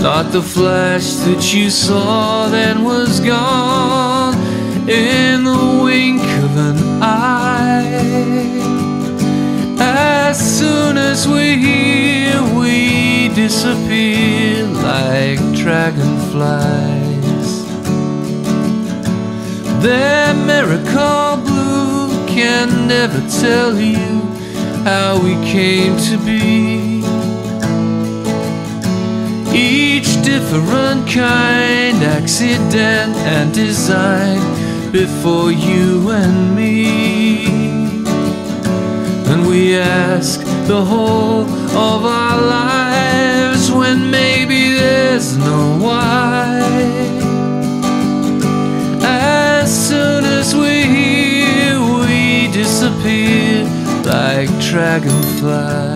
Thought the flash that you saw then was gone in the wink of an eye. As soon as we're here, we disappear like dragonflies. Their miracle blue can never tell you how we came to be. Each different kind, accident and design, before you and me. And we ask the whole of our lives when maybe there's no why. As soon as we're here, we disappear like dragonflies.